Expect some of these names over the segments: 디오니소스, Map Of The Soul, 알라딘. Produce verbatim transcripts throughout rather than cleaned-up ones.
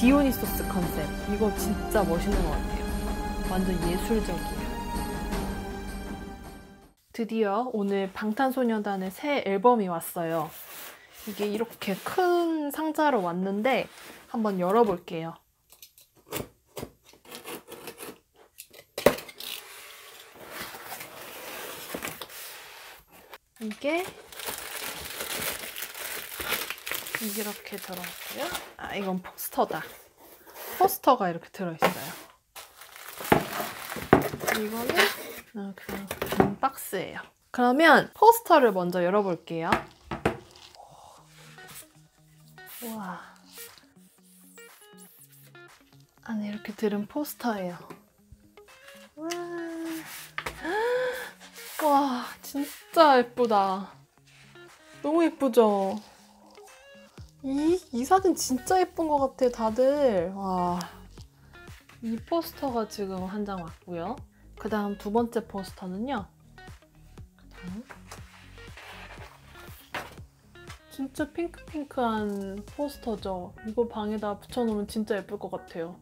디오니소스 컨셉, 이거 진짜 멋있는 것 같아요. 완전 예술적이에요. 드디어 오늘 방탄소년단의 새 앨범이 왔어요. 이게 이렇게 큰 상자로 왔는데 한번 열어볼게요. 이게 이렇게 들어있고요. 아, 이건 포스터다. 포스터가 이렇게 들어있어요. 이거는 아, 그냥 긴 박스예요. 그러면 포스터를 먼저 열어볼게요. 우와. 안에 이렇게 들은 포스터예요. 와. 와, 진짜 예쁘다. 너무 예쁘죠? 이, 이 사진 진짜 예쁜 것 같아, 다들. 와, 이 포스터가 지금 한 장 왔고요. 그 다음 두 번째 포스터는요. 그다음. 진짜 핑크핑크한 포스터죠. 이거 방에다 붙여놓으면 진짜 예쁠 것 같아요.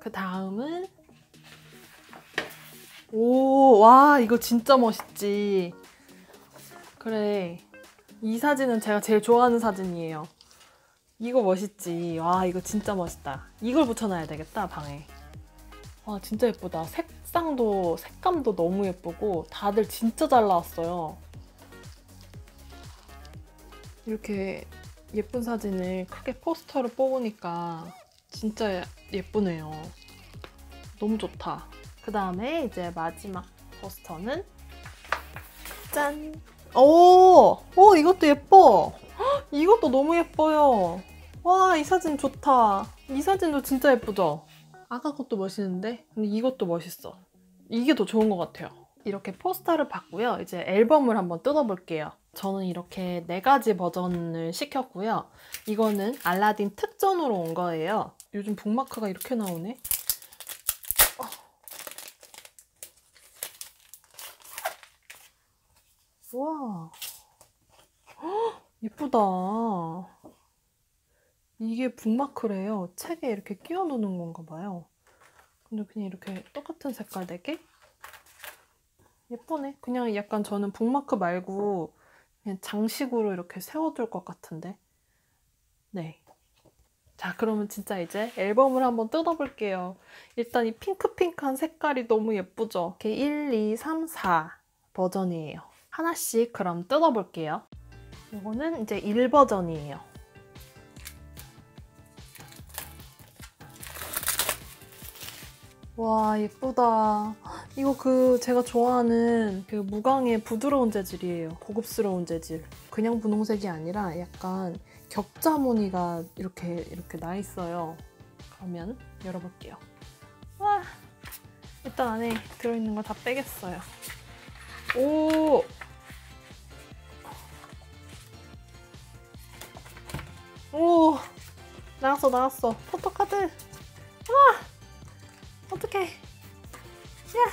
그 다음은 오, 와, 이거 진짜 멋있지. 그래, 이 사진은 제가 제일 좋아하는 사진이에요. 이거 멋있지. 와, 이거 진짜 멋있다. 이걸 붙여놔야 되겠다, 방에. 와, 진짜 예쁘다. 색상도, 색감도 너무 예쁘고 다들 진짜 잘 나왔어요. 이렇게 예쁜 사진을 크게 포스터로 뽑으니까 진짜 예쁘네요. 너무 좋다. 그 다음에 이제 마지막 포스터는 짠! 오! 오, 이것도 예뻐! 헉, 이것도 너무 예뻐요. 와, 이 사진 좋다. 이 사진도 진짜 예쁘죠? 아까 것도 멋있는데? 근데 이것도 멋있어. 이게 더 좋은 것 같아요. 이렇게 포스터를 봤고요. 이제 앨범을 한번 뜯어볼게요. 저는 이렇게 네 가지 버전을 시켰고요. 이거는 알라딘 특전으로 온 거예요. 요즘 북마크가 이렇게 나오네? 어. 우와. 헉, 예쁘다. 이게 북마크래요. 책에 이렇게 끼워놓는 건가 봐요. 근데 그냥 이렇게 똑같은 색깔 네 개? 예쁘네. 그냥 약간 저는 북마크 말고 그냥 장식으로 이렇게 세워둘 것 같은데. 네. 자, 그러면 진짜 이제 앨범을 한번 뜯어볼게요. 일단 이 핑크핑크한 색깔이 너무 예쁘죠? 이렇게 일, 이, 삼, 사 버전이에요. 하나씩 그럼 뜯어볼게요. 이거는 이제 일 버전이에요. 와, 예쁘다. 이거 그 제가 좋아하는 그 무광의 부드러운 재질이에요. 고급스러운 재질. 그냥 분홍색이 아니라 약간 격자 무늬가 이렇게 이렇게 나 있어요. 그러면 열어볼게요. 와, 일단 안에 들어있는 거 다 빼겠어요. 오! 오! 나왔어, 나왔어. 포토카드! 와! 어떡해. 야.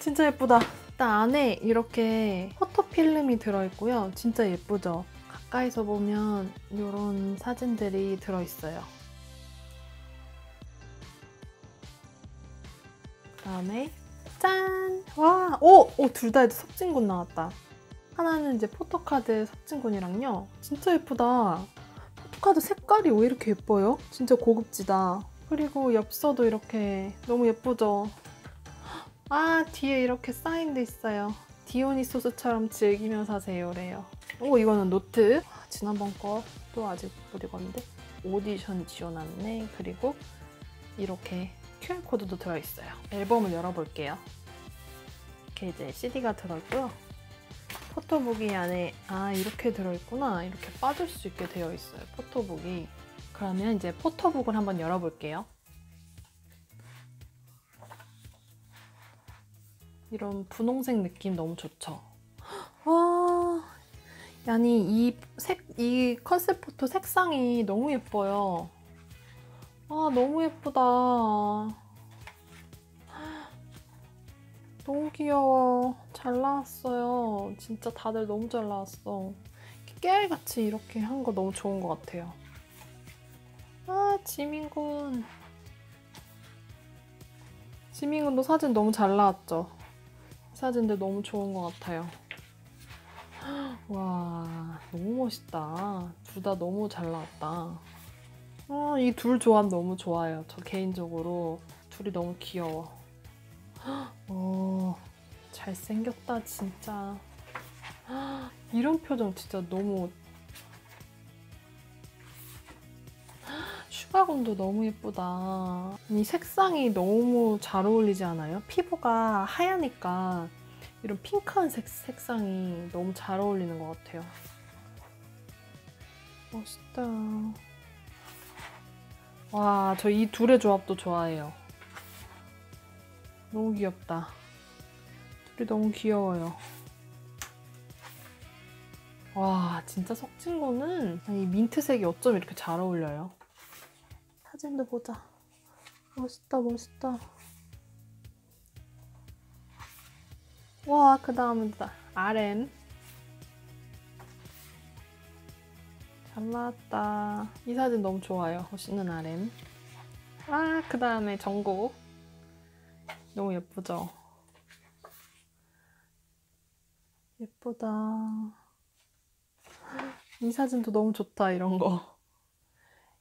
진짜 예쁘다. 일단 안에 이렇게 포토필름이 들어있고요. 진짜 예쁘죠? 가까이서 보면 이런 사진들이 들어있어요. 그 다음에 짠! 와! 오! 오, 둘 다 이제 섭진군 나왔다. 하나는 이제 포토카드 섭진군이랑요. 진짜 예쁘다. 포토카드 색깔이 왜 이렇게 예뻐요? 진짜 고급지다. 그리고 엽서도 이렇게 너무 예쁘죠? 아, 뒤에 이렇게 사인도 있어요. 디오니소스처럼 즐기며 사세요래요. 오, 이거는 노트. 지난번 것도 아직 못 읽었는데 오디션 지원안내, 그리고 이렇게 큐알코드도 들어있어요. 앨범을 열어볼게요. 이렇게 이제 씨디가 들어있고요. 포토북이 안에, 아, 이렇게 들어있구나. 이렇게 빠질 수 있게 되어 있어요, 포토북이. 그러면 이제 포토북을 한번 열어볼게요. 이런 분홍색 느낌 너무 좋죠? 와, 아니 이 색, 이 컨셉 포토 색상이 너무 예뻐요. 아, 너무 예쁘다. 너무 귀여워. 잘 나왔어요. 진짜 다들 너무 잘 나왔어. 깨알같이 이렇게 한 거 너무 좋은 것 같아요. 아, 지민군. 지민군도 사진 너무 잘 나왔죠? 사진들 너무 좋은 것 같아요. 와, 너무 멋있다. 둘 다 너무 잘 나왔다. 아, 이 둘 조합 너무 좋아요. 저 개인적으로 둘이 너무 귀여워. 어, 잘생겼다 진짜. 이런 표정 진짜 너무. 슈가곰도 너무 예쁘다. 이 색상이 너무 잘 어울리지 않아요? 피부가 하얘니까 이런 핑크한 색, 색상이 너무 잘 어울리는 것 같아요. 멋있다. 와, 저 이 둘의 조합도 좋아해요. 너무 귀엽다. 둘이 너무 귀여워요. 와, 진짜 석진고는 이 민트색이 어쩜 이렇게 잘 어울려요. 사진도 보자. 멋있다, 멋있다. 와, 그 다음은 아렌. 잘 나왔다. 이 사진 너무 좋아요. 멋있는 아렌. 아, 그 다음에 정국. 너무 예쁘죠? 예쁘다. 이 사진도 너무 좋다, 이런 거.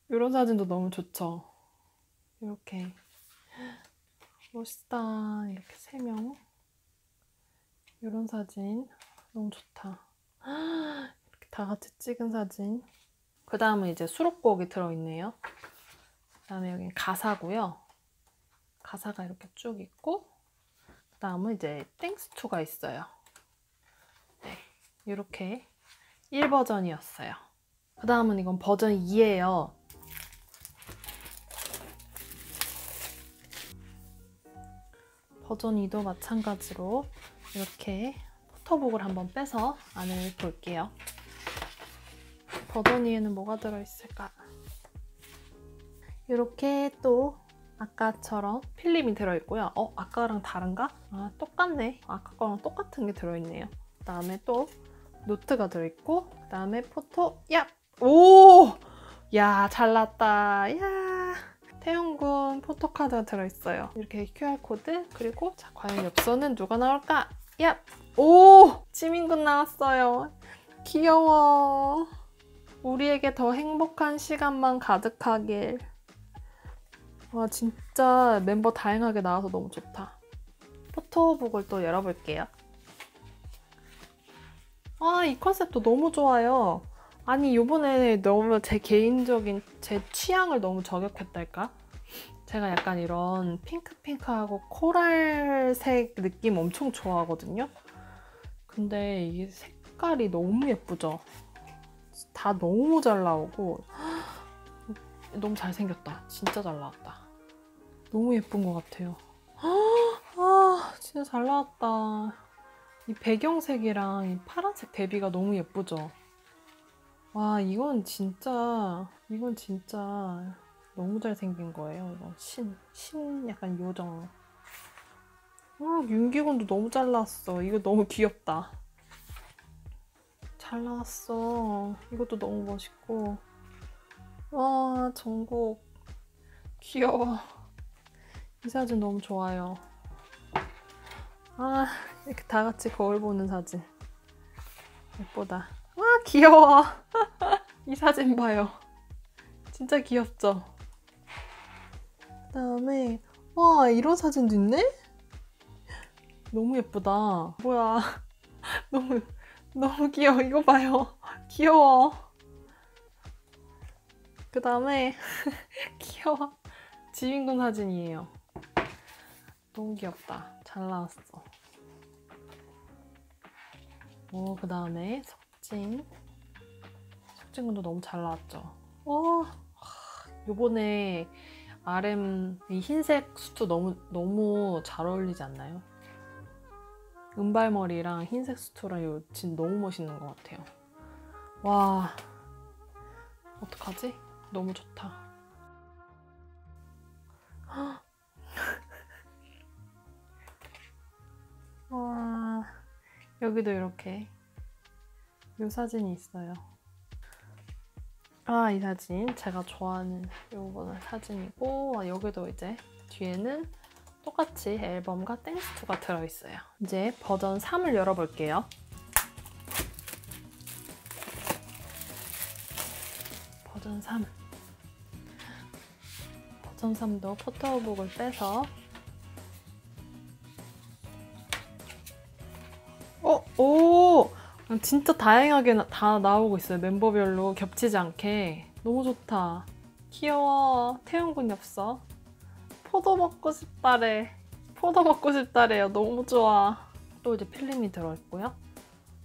이런 사진도 너무 좋죠? 이렇게. 멋있다. 이렇게 세 명. 이런 사진. 너무 좋다. 이렇게 다 같이 찍은 사진. 그 다음은 이제 수록곡이 들어있네요. 그 다음에 여기 가사고요. 가사가 이렇게 쭉 있고, 그 다음은 이제 Thanks to가 있어요. 네, 이렇게 일 버전이었어요. 그 다음은 이건 버전 이예요. 버전 이도 마찬가지로 이렇게 포터북을 한번 빼서 안을 볼게요. 버전 이에는 뭐가 들어있을까? 이렇게 또 아까처럼 필름이 들어있고요. 어? 아까랑 다른가? 아, 똑같네. 아까 거랑 똑같은 게 들어있네요. 그 다음에 또 노트가 들어있고, 그 다음에 포토 야! 오! 야, 잘 났다. 야, 태용군 포토카드가 들어있어요. 이렇게 큐알코드, 그리고 자, 과연 엽서는 누가 나올까? 야! 오! 지민군 나왔어요. 귀여워. 우리에게 더 행복한 시간만 가득하길. 와, 진짜 멤버 다양하게 나와서 너무 좋다. 포토북을 또 열어볼게요. 아, 이 컨셉도 너무 좋아요. 아니, 요번에 너무 제 개인적인 제 취향을 너무 저격했달까? 제가 약간 이런 핑크핑크하고 코랄색 느낌 엄청 좋아하거든요. 근데 이 색깔이 너무 예쁘죠? 다 너무 잘 나오고 너무 잘생겼다. 진짜 잘 나왔다. 너무 예쁜 것 같아요. 아, 진짜 잘 나왔다. 이 배경색이랑 이 파란색 대비가 너무 예쁘죠? 와, 이건 진짜, 이건 진짜 너무 잘생긴 거예요. 이거 신, 신 약간 요정. 아, 윤기곤도 너무 잘 나왔어. 이거 너무 귀엽다. 잘 나왔어. 이것도 너무 멋있고. 와, 정국 귀여워. 이 사진 너무 좋아요. 아, 이렇게 다 같이 거울 보는 사진 예쁘다. 와, 귀여워. 이 사진 봐요. 진짜 귀엽죠? 그 다음에 와, 이런 사진도 있네? 너무 예쁘다. 뭐야. 너무 너무 귀여워. 이거 봐요. 귀여워. 그 다음에 귀여워. 지민군 사진이에요. 너무 귀엽다. 잘 나왔어. 오, 그 다음에 석진. 석진군도 너무 잘 나왔죠. 와, 요번에 아르엠 이 흰색 수트 너무 너무 잘 어울리지 않나요? 은발머리랑 흰색 수트랑 요 진 너무 멋있는 것 같아요. 와, 어떡하지? 너무 좋다. 와, 여기도 이렇게 요 사진이 있어요. 아, 이 사진 제가 좋아하는 요번 사진이고, 아, 여기도 이제 뒤에는 똑같이 앨범과 땡스투가 들어있어요. 이제 버전 삼을 열어볼게요. 버전 삼. 버전 삼도 포토북을 빼서 어? 오! 진짜 다양하게 나, 다 나오고 있어요. 멤버별로 겹치지 않게. 너무 좋다. 귀여워. 태용군 엽서. 포도 먹고 싶다래. 포도 먹고 싶다래요. 너무 좋아. 또 이제 필름이 들어있고요.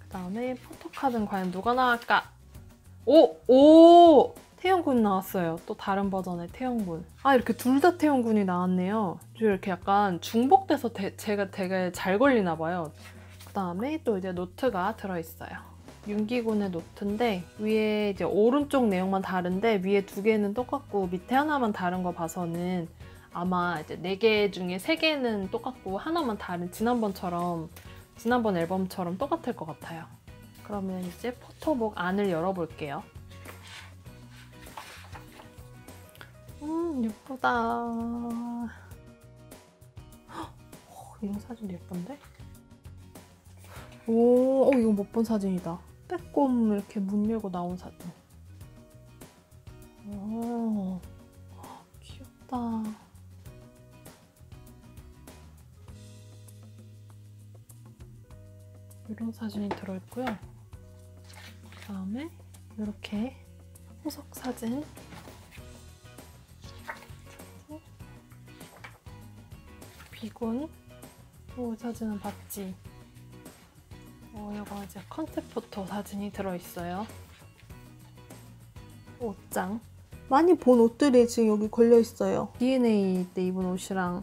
그 다음에 포토카드는 과연 누가 나갈까? 오! 오! 태용군 나왔어요. 또 다른 버전의 태용군. 아, 이렇게 둘 다 태용군이 나왔네요. 이렇게 약간 중복돼서 대, 제가 되게 잘 걸리나 봐요. 그 다음에 또 이제 노트가 들어있어요. 윤기군의 노트인데 위에 이제 오른쪽 내용만 다른데 위에 두 개는 똑같고 밑에 하나만 다른 거 봐서는 아마 이제 네 개 중에 세 개는 똑같고 하나만 다른 지난번처럼 지난번 앨범처럼 똑같을 것 같아요. 그러면 이제 포토북 안을 열어볼게요. 음, 예쁘다. 헉, 이런 사진도 예쁜데? 오, 어, 이거 못 본 사진이다. 빼꼼 이렇게 문 열고 나온 사진. 오, 귀엽다. 이런 사진이 들어있고요. 그 다음에 이렇게 후속 사진. 비군. 오, 이 사진은 봤지. 어, 이거 이제 컨셉 포토 사진이 들어있어요. 옷장. 많이 본 옷들이 지금 여기 걸려있어요. 디엔에이 때 입은 옷이랑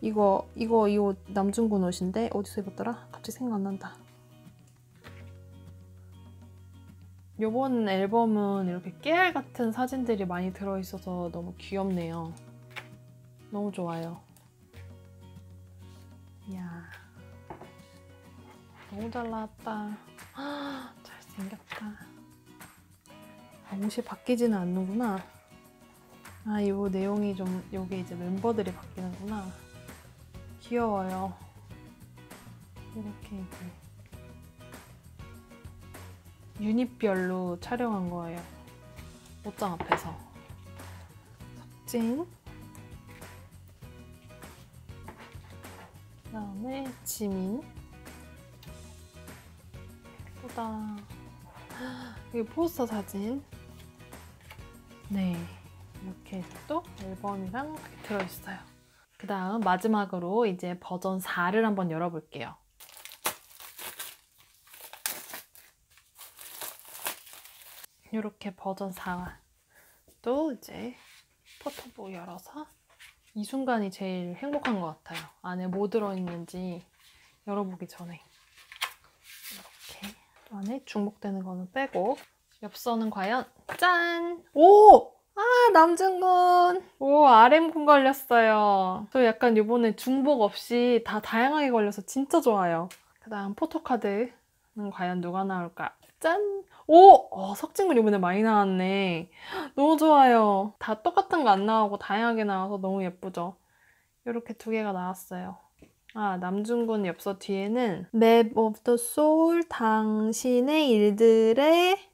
이거, 이거, 이 옷 남준군 옷인데 어디서 입었더라? 갑자기 생각 안 난다. 요번 앨범은 이렇게 깨알 같은 사진들이 많이 들어있어서 너무 귀엽네요. 너무 좋아요. 이야. 너무 잘 나왔다. 아, 잘생겼다. 아, 옷이 바뀌지는 않는구나. 아, 요 내용이 좀, 요게 이제 멤버들이 바뀌는구나. 귀여워요. 이렇게 이제 유닛별로 촬영한 거예요. 옷장 앞에서. 섭진. 그 다음에 지민. 예쁘다. 이게 포스터 사진. 네, 이렇게 또 앨범이랑 들어있어요. 그 다음 마지막으로 이제 버전 사를 한번 열어볼게요. 이렇게 버전 사. 또 이제 포토북 열어서 이 순간이 제일 행복한 것 같아요. 안에 뭐 들어있는지 열어보기 전에. 이렇게 또 안에 중복되는 거는 빼고 엽서는 과연 짠! 오! 아, 남준군! 오, 알엠군 걸렸어요. 또 약간 이번에 중복 없이 다 다양하게 걸려서 진짜 좋아요. 그 다음 포토카드는 과연 누가 나올까? 짠! 오! 어, 석진군 이번에 많이 나왔네. 너무 좋아요. 다 똑같은 거 안 나오고 다양하게 나와서 너무 예쁘죠? 이렇게 두 개가 나왔어요. 아, 남준군 엽서 뒤에는 Map of the Soul, 당신의 일들의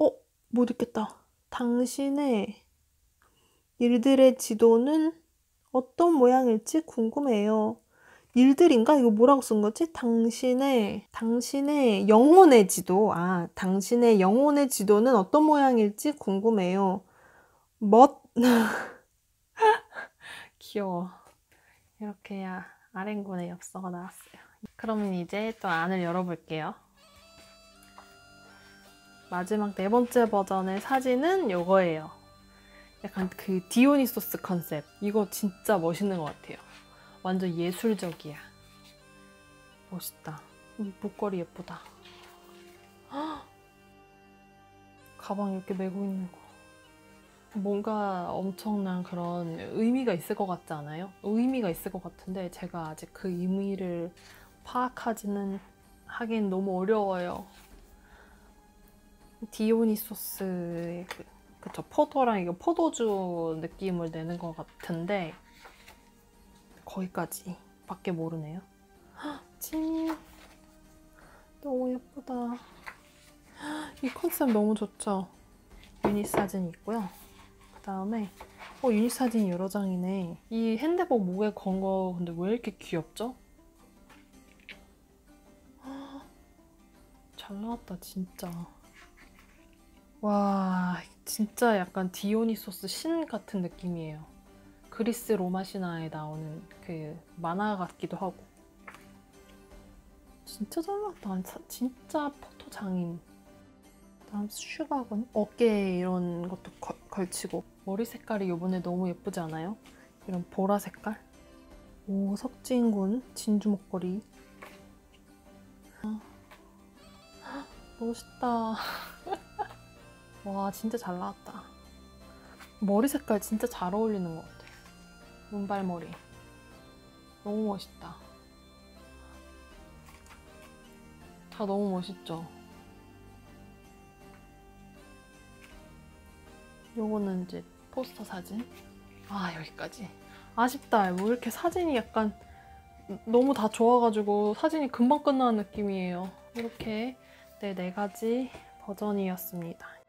어? 못 읽겠다. 당신의 일들의 지도는 어떤 모양일지 궁금해요. 일들인가? 이거 뭐라고 쓴 거지? 당신의, 당신의 영혼의 지도. 아, 당신의 영혼의 지도는 어떤 모양일지 궁금해요. 멋. 귀여워. 이렇게 아랭군의 엽서가 나왔어요. 그러면 이제 또 안을 열어볼게요. 마지막 네 번째 버전의 사진은 이거예요. 약간 그 디오니소스 컨셉. 이거 진짜 멋있는 것 같아요. 완전 예술적이야. 멋있다. 목걸이 예쁘다. 헉! 가방 이렇게 메고 있는 거. 뭔가 엄청난 그런 의미가 있을 것 같지 않아요? 의미가 있을 것 같은데 제가 아직 그 의미를 파악하지는 하긴 너무 어려워요. 디오니소스의 그, 그쵸, 포도랑 이거 포도주 느낌을 내는 것 같은데 거기까지 밖에 모르네요. 헉, 찐 너무 예쁘다. 헉, 이 컨셉 너무 좋죠. 유닛 사진이 있고요. 그 다음에 어 유닛 사진이 여러 장이네. 이 핸드백 목에 건 거 근데 왜 이렇게 귀엽죠? 헉, 잘 나왔다 진짜. 와 진짜 약간 디오니소스 신 같은 느낌이에요. 그리스 로마 신화에 나오는 그 만화 같기도 하고. 진짜 잘 나왔다. 진짜 포토 장인. 다음 슈가건 어깨에 이런 것도 거, 걸치고. 머리 색깔이 요번에 너무 예쁘지 않아요? 이런 보라 색깔. 오 석진군 진주 목걸이. 아, 멋있다. 와 진짜 잘 나왔다. 머리 색깔 진짜 잘 어울리는 것 같아. 문발머리 너무 멋있다. 다 너무 멋있죠? 요거는 이제 포스터 사진. 아 여기까지. 아쉽다. 뭐 이렇게 사진이 약간 너무 다 좋아가지고 사진이 금방 끝나는 느낌이에요. 이렇게 네, 네 가지 버전이었습니다.